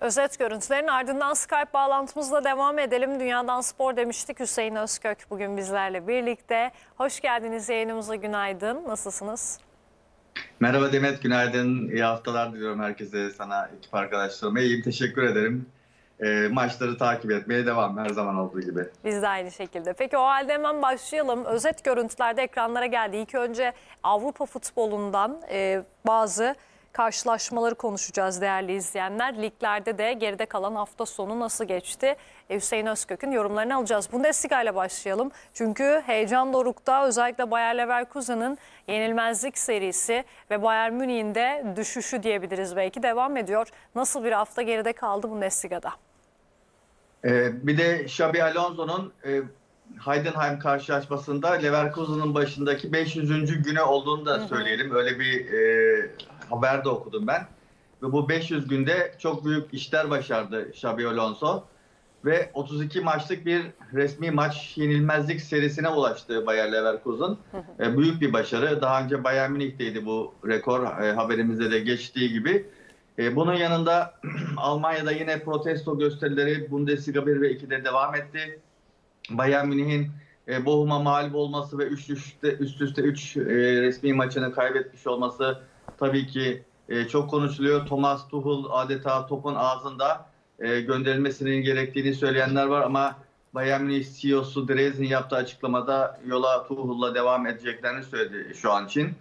Özet görüntülerin ardından Skype bağlantımızla devam edelim. Dünyadan spor demiştik. Hüseyin Özkök bugün bizlerle birlikte. Hoş geldiniz yayınımıza, günaydın. Nasılsınız? Merhaba Demet, günaydın. İyi haftalar diliyorum herkese, sana, ekip arkadaşlarıma. İyiyim, teşekkür ederim. Maçları takip etmeye devam, her zaman olduğu gibi. Biz de aynı şekilde. Peki o halde hemen başlayalım. Özet görüntülerde ekranlara geldi. İlk önce Avrupa futbolundan bazı karşılaşmaları konuşacağız değerli izleyenler. Liglerde de geride kalan hafta sonu nasıl geçti? Hüseyin Özkök'ün yorumlarını alacağız. Bundesliga ile başlayalım. Çünkü heyecan dorukta, özellikle Bayer Leverkusen'ın yenilmezlik serisi ve Bayern Münih'in de düşüşü diyebiliriz belki, devam ediyor. Nasıl bir hafta geride kaldı Bundesliga'da? Bir de Xabi Alonso'nun Heidenheim karşılaşmasında Leverkusen'ın başındaki 500. günü olduğunu da söyleyelim. Öyle bir haber de okudum ben. Ve bu 500 günde çok büyük işler başardı Xabi Alonso. Ve 32 maçlık bir resmi maç yenilmezlik serisine ulaştı Bayer Leverkusen. Büyük bir başarı. Daha önce Bayern Münih'teydi bu rekor. Haberimizde de geçtiği gibi. Bunun yanında Almanya'da yine protesto gösterileri Bundesliga 1 ve 2'de devam etti. Bayern Münih'in Bochum'a mağlup olması ve üst üste 3 resmi maçını kaybetmiş olması tabii ki çok konuşuluyor. Thomas Tuchel adeta topun ağzında, gönderilmesinin gerektiğini söyleyenler var ama Bayern Münih CEO'su Drezin yaptığı açıklamada yola Tuchel'la devam edeceklerini söyledi şu an için.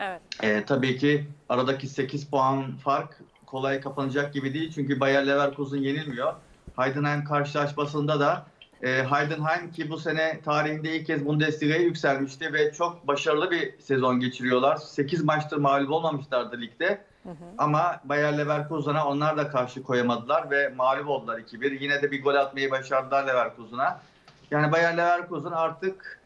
Evet. Tabii ki aradaki 8 puan fark kolay kapanacak gibi değil. Çünkü Bayer Leverkusen yenilmiyor. Heidenheim karşılaşmasında da Heidenheim ki bu sene tarihinde ilk kez Bundesliga'ya yükselmişti ve çok başarılı bir sezon geçiriyorlar. 8 maçtır mağlup olmamışlardı ligde. Ama Bayer Leverkusen'a onlar da karşı koyamadılar ve mağlup oldular 2-1. Yine de bir gol atmayı başardılar Leverkusen'a. Yani Bayer Leverkusen artık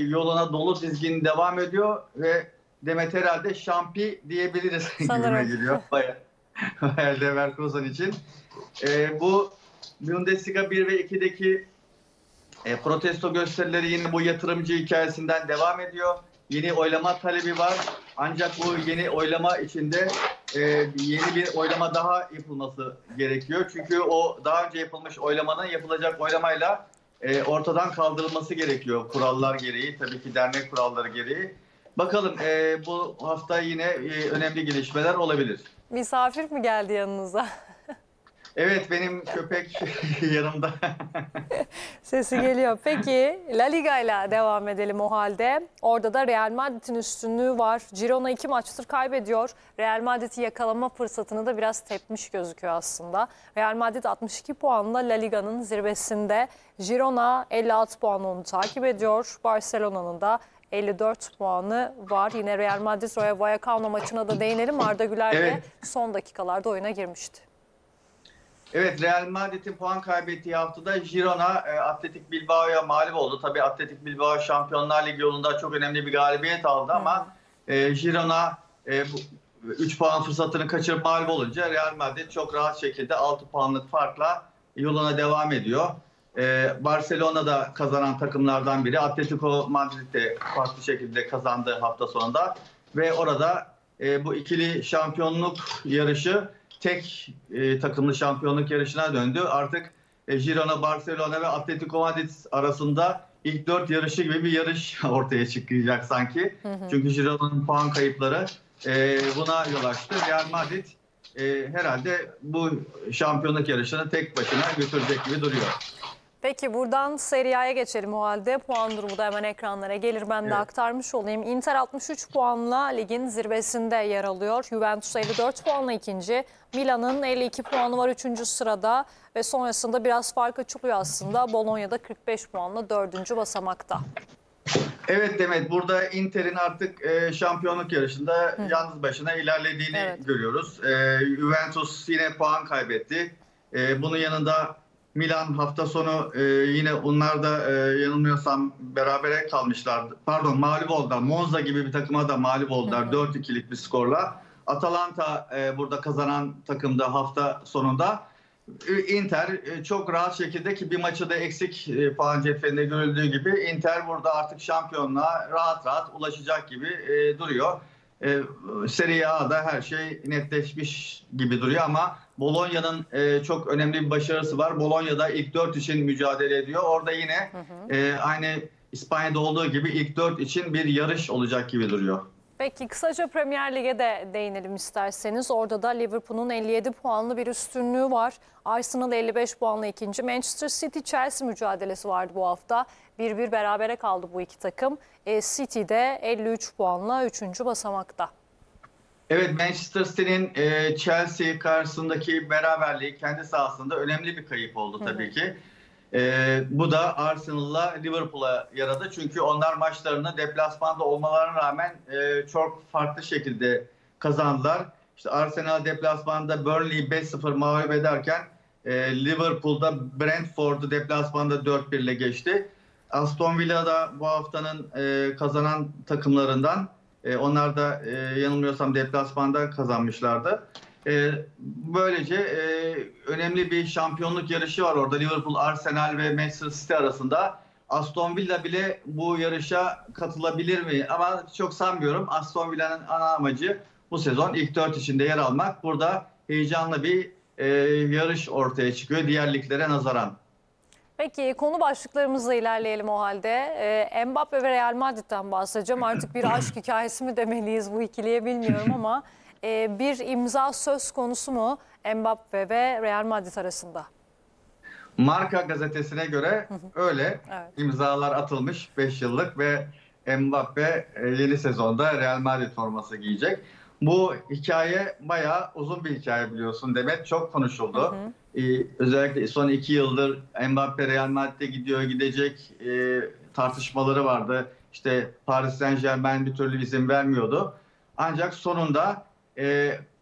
yoluna dolu dizgin devam ediyor ve Demet herhalde şampi diyebiliriz gibime geliyor Bayer Leverkusen için. Bu Bundesliga 1 ve 2'deki protesto gösterileri yine bu yatırımcı hikayesinden devam ediyor. Yeni oylama talebi var. Ancak bu yeni oylama içinde yeni bir oylama daha yapılması gerekiyor. Çünkü o daha önce yapılmış oylamanın yapılacak oylamayla ortadan kaldırılması gerekiyor kurallar gereği. Tabii ki dernek kuralları gereği. Bakalım bu hafta yine önemli gelişmeler olabilir. Misafir mi geldi yanınıza? Evet, benim köpek yanımda. Sesi geliyor. Peki La Liga ile devam edelim o halde. Orada da Real Madrid'in üstünlüğü var. Girona 2 maçtır kaybediyor. Real Madrid'i yakalama fırsatını da biraz tepmiş gözüküyor aslında. Real Madrid 62 puanla La Liga'nın zirvesinde. Girona 56 puanla onu takip ediyor. Barcelona'nın da 54 puanı var. Yine Real Madrid Rayo Vallecano maçına da değinelim. Arda Güler de son dakikalarda oyuna girmişti. Evet, Real Madrid'in puan kaybettiği haftada Girona Atletic Bilbao'ya mağlup oldu. Tabii Atletic Bilbao Şampiyonlar Ligi yolunda çok önemli bir galibiyet aldı ama Girona 3 puan fırsatını kaçırıp mağlup olunca Real Madrid çok rahat şekilde 6 puanlık farkla yoluna devam ediyor. Barcelona'da kazanan takımlardan biri. Atlético Madrid de farklı şekilde kazandı hafta sonunda ve orada bu ikili şampiyonluk yarışı tek takımlı şampiyonluk yarışına döndü. Artık Girona, Barcelona ve Atlético Madrid arasında ilk 4 yarışı gibi bir yarış ortaya çıkacak sanki. Çünkü Girona'nın puan kayıpları buna yol açtı. Real Madrid herhalde bu şampiyonluk yarışını tek başına götürecek gibi duruyor. Peki buradan Serie A'ya geçelim o halde. Puan durumu da hemen ekranlara gelir. Ben de aktarmış olayım. Inter 63 puanla ligin zirvesinde yer alıyor. Juventus 54 puanla ikinci. Milan'ın 52 puanı var 3. sırada. Ve sonrasında biraz fark açılıyor aslında. Bologna'da 45 puanla 4. basamakta. Evet Demet, burada Inter'in artık şampiyonluk yarışında yalnız başına ilerlediğini görüyoruz. Juventus yine puan kaybetti. Bunun yanında Milan hafta sonu yine onlar da yanılmıyorsam berabere kalmışlardı. Pardon, mağlup oldular. Monza gibi bir takıma da mağlup oldular. 4-2'lik bir skorla. Atalanta burada kazanan takımda hafta sonunda. Inter çok rahat şekilde ki bir maçı da eksik puan cetvelinde görüldüğü gibi Inter burada artık şampiyonluğa rahat rahat ulaşacak gibi duruyor. Serie A'da her şey netleşmiş gibi duruyor ama Bologna'nın çok önemli bir başarısı var. Bologna'da ilk 4 için mücadele ediyor. Orada yine aynı İspanya'da olduğu gibi ilk 4 için bir yarış olacak gibi duruyor. Peki kısaca Premier Lig'e de değinelim isterseniz. Orada da Liverpool'un 57 puanlı bir üstünlüğü var. Arsenal 55 puanlı ikinci. Manchester City Chelsea mücadelesi vardı bu hafta. 1-1 berabere kaldı bu iki takım. City de 53 puanla 3. basamakta. Evet, Manchester City'nin Chelsea karşısındaki beraberliği kendi sahasında önemli bir kayıp oldu tabii ki. Bu da Arsenal'la Liverpool'a yaradı. Çünkü onlar maçlarını deplasmanda olmalarına rağmen çok farklı şekilde kazandılar. İşte Arsenal deplasmanda Burnley'i 5-0 mağlup ederken Liverpool'da Brentford'u deplasmanda 4-1 ile geçti. Aston Villa da bu haftanın kazanan takımlarından. Onlar da yanılmıyorsam deplasmanda kazanmışlardı. Böylece önemli bir şampiyonluk yarışı var orada. Liverpool, Arsenal ve Manchester City arasında. Aston Villa bile bu yarışa katılabilir mi? Ama çok sanmıyorum. Aston Villa'nın ana amacı bu sezon ilk 4 içinde yer almak. Burada heyecanlı bir yarış ortaya çıkıyor diğer liglere nazaran. Peki konu başlıklarımızla ilerleyelim o halde. Mbappé ve Real Madrid'den bahsedeceğim. Artık bir aşk hikayesi mi demeliyiz bu ikiliye bilmiyorum ama bir imza söz konusu mu Mbappé ve Real Madrid arasında? Marka gazetesine göre öyle, evet. İmzalar atılmış 5 yıllık ve Mbappé yeni sezonda Real Madrid forması giyecek. Bu hikaye bayağı uzun bir hikaye biliyorsun Demet. Çok konuşuldu. Özellikle son 2 yıldır Mbappé Real Madrid'e gidiyor, gidecek tartışmaları vardı. İşte Paris Saint-Germain bir türlü izin vermiyordu. Ancak sonunda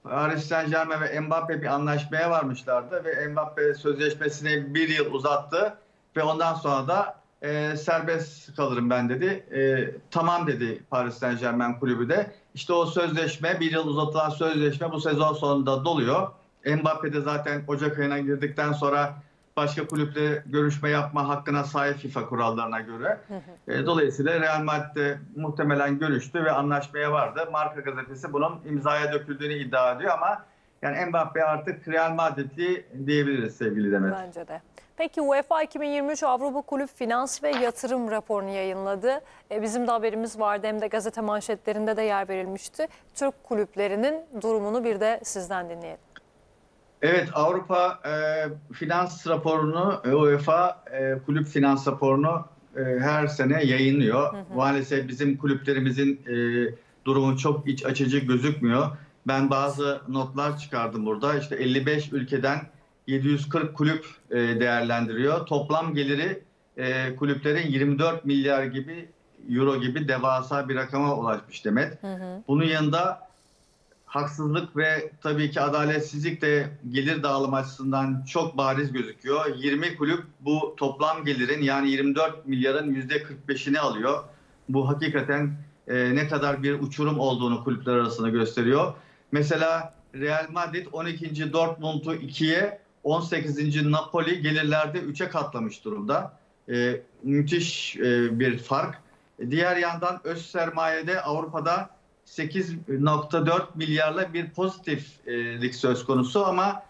Paris Saint-Germain ve Mbappé bir anlaşmaya varmışlardı. Ve Mbappé sözleşmesini 1 yıl uzattı. Ve ondan sonra da serbest kalırım ben dedi. Tamam dedi Paris Saint-Germain kulübü de. İşte o sözleşme, 1 yıl uzatılan sözleşme bu sezon sonunda doluyor. Mbappé de zaten Ocak ayına girdikten sonra başka kulüple görüşme yapma hakkına sahip FIFA kurallarına göre. Dolayısıyla Real Madrid'de muhtemelen görüştü ve anlaşmaya vardı. Marka gazetesi bunun imzaya döküldüğünü iddia ediyor ama yani Mbappé artık Real Madridli diyebiliriz sevgili Demet. Bence de. Peki UEFA 2023 Avrupa Kulüp Finans ve Yatırım raporunu yayınladı. Bizim de haberimiz vardı, hem de gazete manşetlerinde de yer verilmişti. Türk kulüplerinin durumunu bir de sizden dinleyelim. Evet, Avrupa Finans raporunu, UEFA Kulüp Finans raporunu her sene yayınlıyor. Maalesef bizim kulüplerimizin durumu çok iç açıcı gözükmüyor. Ben bazı notlar çıkardım burada. İşte 55 ülkeden 740 kulüp değerlendiriyor. Toplam geliri kulüplerin 24 milyar gibi euro gibi devasa bir rakama ulaşmış Demet. Bunun yanında haksızlık ve tabii ki adaletsizlik de gelir dağılımı açısından çok bariz gözüküyor. 20 kulüp bu toplam gelirin yani 24 milyarın %45'ini alıyor. Bu hakikaten ne kadar bir uçurum olduğunu kulüpler arasında gösteriyor. Mesela Real Madrid 12. Dortmund'u 2'ye, 18. Napoli gelirlerde 3'e katlamış durumda. Müthiş bir fark. Diğer yandan öz sermayede Avrupa'da 8.4 milyarla bir pozitiflik söz konusu ama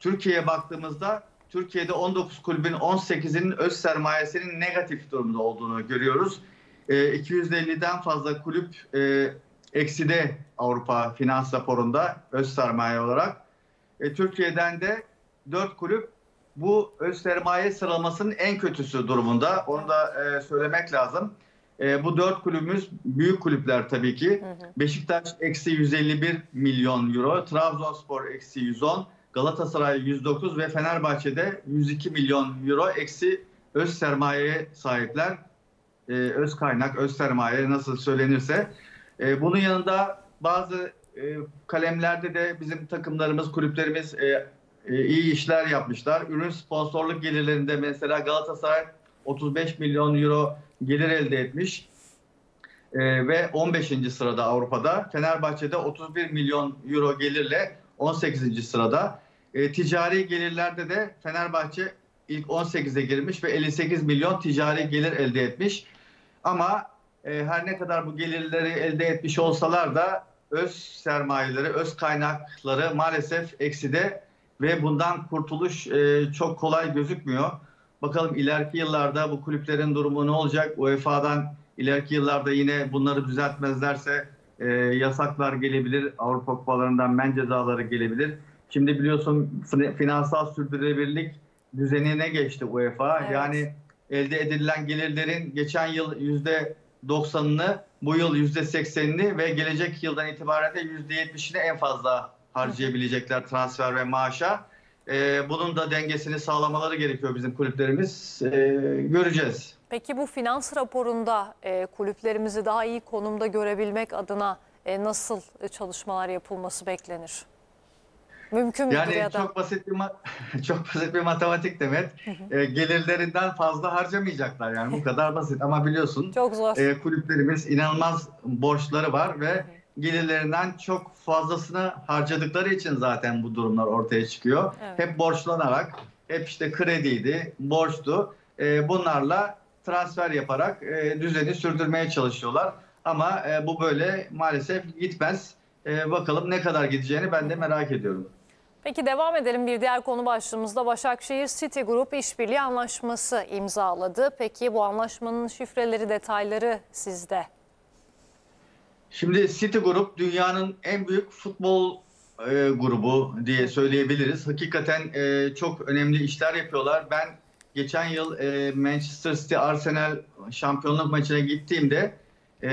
Türkiye'ye baktığımızda Türkiye'de 19 kulübün 18'inin öz sermayesinin negatif durumda olduğunu görüyoruz. 250'den fazla kulüp ekside Avrupa Finans raporunda öz sermaye olarak. Türkiye'den de 4 kulüp bu öz sermaye sıralamasının en kötüsü durumunda. Onu da söylemek lazım. Bu 4 kulübümüz büyük kulüpler tabii ki. Beşiktaş eksi 151 milyon euro, Trabzonspor eksi 110, Galatasaray 109 ve Fenerbahçe'de 102 milyon euro eksi öz sermayeye sahipler. Öz kaynak, öz sermaye nasıl söylenirse. Bunun yanında bazı kalemlerde de bizim takımlarımız, kulüplerimiz iyi işler yapmışlar. Ürün sponsorluk gelirlerinde mesela Galatasaray 35 milyon euro gelir elde etmiş ve 15. sırada Avrupa'da. Fenerbahçe'de 31 milyon euro gelirle 18. sırada. Ticari gelirlerde de Fenerbahçe ilk 18'e girmiş ve 58 milyon ticari gelir elde etmiş. Ama her ne kadar bu gelirleri elde etmiş olsalar da öz sermayeleri, öz kaynakları maalesef ekside. ve bundan kurtuluş çok kolay gözükmüyor. Bakalım ileriki yıllarda bu kulüplerin durumu ne olacak? UEFA'dan ileriki yıllarda yine bunları düzeltmezlerse yasaklar gelebilir. Avrupa kupalarından men cezaları gelebilir. Şimdi biliyorsun finansal sürdürülebilirlik düzenine geçti UEFA. Evet. Yani elde edilen gelirlerin geçen yıl %90'ını, bu yıl %80'ini ve gelecek yıldan itibaren de %70'ini en fazla harcayabilecekler transfer ve maaşa. Bunun da dengesini sağlamaları gerekiyor bizim kulüplerimiz. Göreceğiz. Peki bu finans raporunda kulüplerimizi daha iyi konumda görebilmek adına nasıl çalışmalar yapılması beklenir? Mümkün mü? Yani çok basit bir matematik demek. Gelirlerinden fazla harcamayacaklar, yani bu kadar basit. Ama biliyorsun çok zor. Kulüplerimiz inanılmaz borçları var ve gelirlerinden çok fazlasını harcadıkları için zaten bu durumlar ortaya çıkıyor. Evet. Hep borçlanarak, hep işte krediydi, borçtu. Bunlarla transfer yaparak düzeni sürdürmeye çalışıyorlar. Ama bu böyle maalesef gitmez. Bakalım ne kadar gideceğini ben de merak ediyorum. Peki devam edelim. Bir diğer konu başlığımızda Başakşehir City Group işbirliği anlaşması imzaladı. Peki bu anlaşmanın şifreleri, detayları sizde. Şimdi City Group dünyanın en büyük futbol grubu diye söyleyebiliriz. Hakikaten çok önemli işler yapıyorlar. Ben geçen yıl Manchester City Arsenal şampiyonluk maçına gittiğimde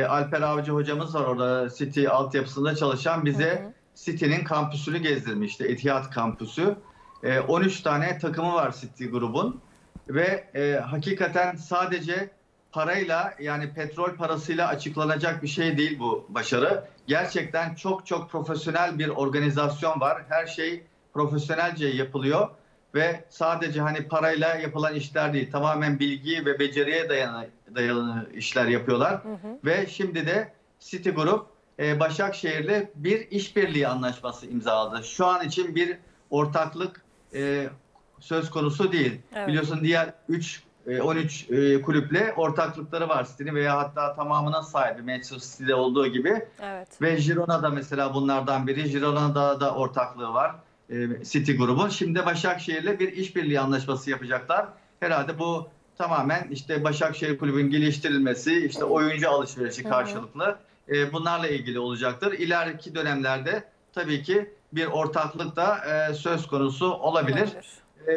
Alper Avcı hocamız var orada, City altyapısında çalışan, bize City'nin kampüsünü gezdirmişti. Etihad kampüsü. 13 tane takımı var City grubun ve hakikaten sadece parayla, yani petrol parasıyla açıklanacak bir şey değil bu başarı. Gerçekten çok çok profesyonel bir organizasyon var. Her şey profesyonelce yapılıyor ve sadece hani parayla yapılan işler değil. Tamamen bilgi ve beceriye dayalı işler yapıyorlar. Ve şimdi de City Group Başakşehir'le bir işbirliği anlaşması imzaladı. Şu an için bir ortaklık söz konusu değil. Evet. Biliyorsun diğer 13 kulüple ortaklıkları var City'nin veya hatta tamamına sahibi, Manchester City'de olduğu gibi. Evet. Ve Girona'da mesela bunlardan biri. Girona'da da ortaklığı var City grubun. Şimdi Başakşehir'le bir işbirliği anlaşması yapacaklar. Herhalde bu tamamen işte Başakşehir kulübün geliştirilmesi, işte oyuncu alışverişi karşılıklı bunlarla ilgili olacaktır. İleriki dönemlerde tabii ki bir ortaklık da söz konusu olabilir.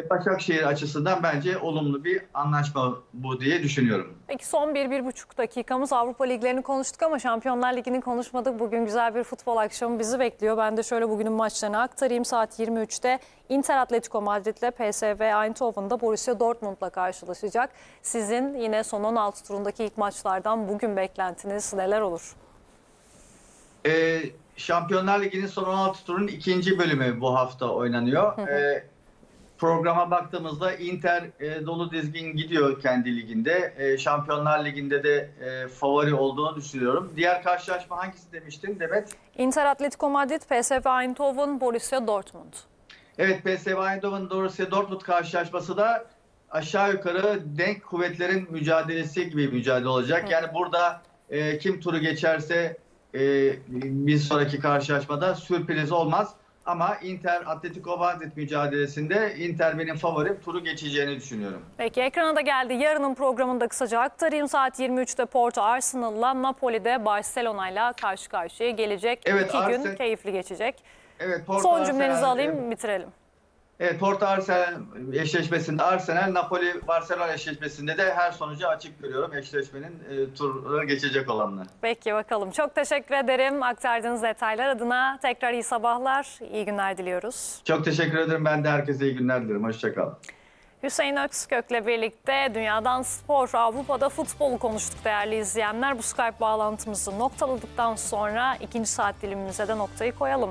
Başakşehir açısından bence olumlu bir anlaşma bu diye düşünüyorum. Peki son 1-1,5 dakikamız, Avrupa Liglerini konuştuk ama Şampiyonlar Ligi'ni konuşmadık. Bugün güzel bir futbol akşamı bizi bekliyor. Ben de şöyle bugünün maçlarını aktarayım. Saat 23'te Inter Atlético Madrid ile PSV Eindhoven'da Borussia Dortmund'la karşılaşacak. Sizin yine son 16 turundaki ilk maçlardan bugün beklentiniz neler olur? Şampiyonlar Ligi'nin son 16 turunun ikinci bölümü bu hafta oynanıyor. Programa baktığımızda Inter dolu dizgin gidiyor kendi liginde. Şampiyonlar Ligi'nde de favori olduğunu düşünüyorum. Diğer karşılaşma hangisi demiştin Demet? Inter Atletico Madrid, PSV Eindhoven, Borussia Dortmund. Evet, PSV Eindhoven, Borussia Dortmund karşılaşması da aşağı yukarı denk kuvvetlerin mücadelesi gibi bir mücadele olacak. Yani burada kim turu geçerse bir sonraki karşılaşmada sürpriz olmaz. Ama Inter-Atletico Madrid mücadelesinde Inter benim favorim, turu geçeceğini düşünüyorum. Peki ekrana da geldi. Yarının programında kısaca aktarayım. Saat 23'te Porto Arsenal'la, Napoli'de Barcelona'yla karşı karşıya gelecek. Evet, İki gün keyifli geçecek. Evet, son cümlenizi alayım, bitirelim. Evet, Porto-Arsenal eşleşmesinde Arsenal, Napoli-Barcelona eşleşmesinde de her sonucu açık görüyorum. Eşleşmenin turuna geçecek olanlar. Peki bakalım. Çok teşekkür ederim aktardığınız detaylar adına. Tekrar iyi sabahlar, iyi günler diliyoruz. Çok teşekkür ederim. Ben de herkese iyi günler dilerim. Hoşçakalın. Hüseyin Özkök'le birlikte dünyadan spor, Avrupa'da futbolu konuştuk değerli izleyenler. Bu Skype bağlantımızı noktaladıktan sonra ikinci saat dilimimize de noktayı koyalım.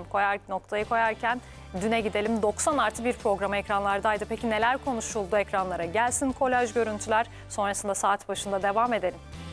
Noktayı koyarken düne gidelim. 90+1 programı ekranlardaydı. Peki neler konuşuldu ekranlara? Gelsin kolaj görüntüler. Sonrasında saat başında devam edelim.